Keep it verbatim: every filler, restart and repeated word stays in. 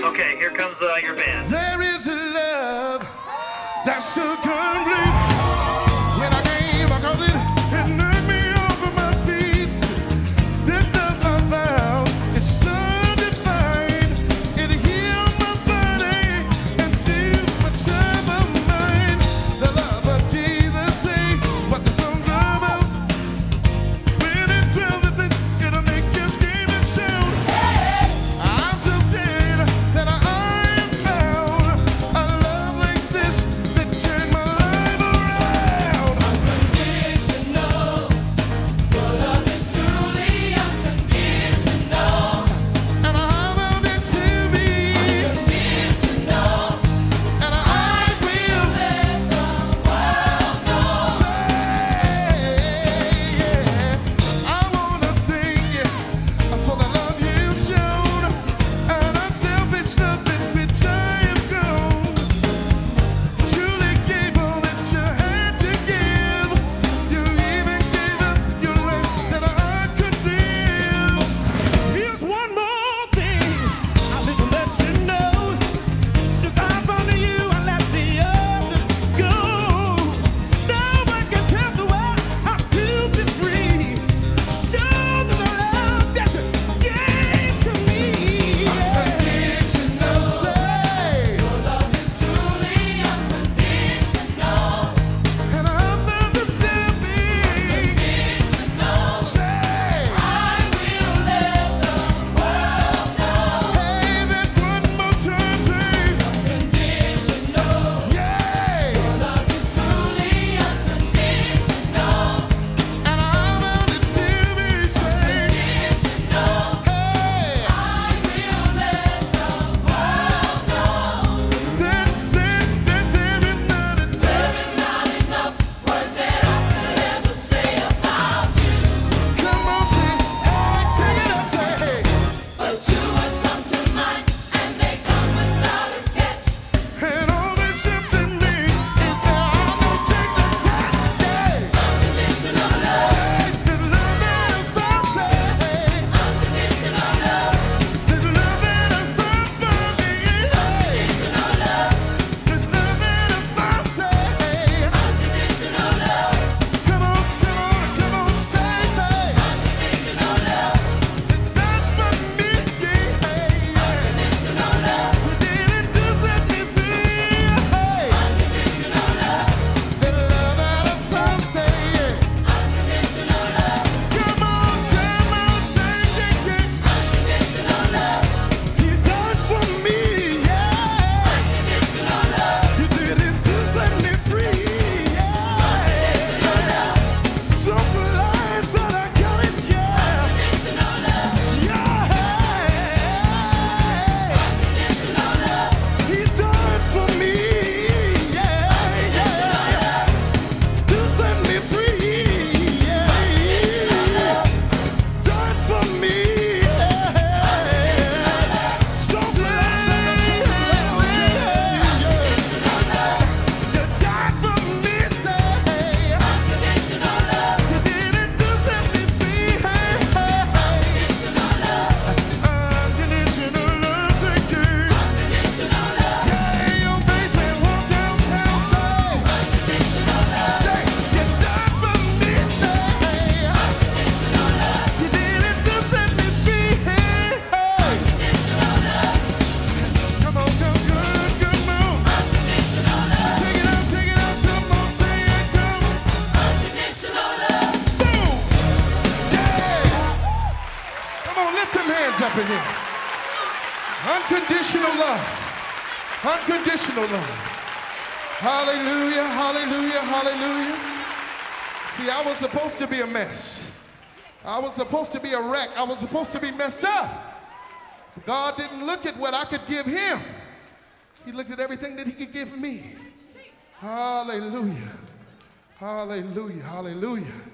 Okay, here comes uh, your band. There is a love that should complete. When I came, I called it and knocked me off of my feet. This love I found is so divine. It healed my body and soothed my troubled mind. The love of Jesus saved what the song's about. When it dwells within, it'll make you scream and shout. I'm so dead that I up in here. Unconditional love. Unconditional love. Hallelujah, hallelujah, hallelujah. See, I was supposed to be a mess. I was supposed to be a wreck. I was supposed to be messed up. God didn't look at what I could give him. He looked at everything that he could give me. Hallelujah. Hallelujah, hallelujah.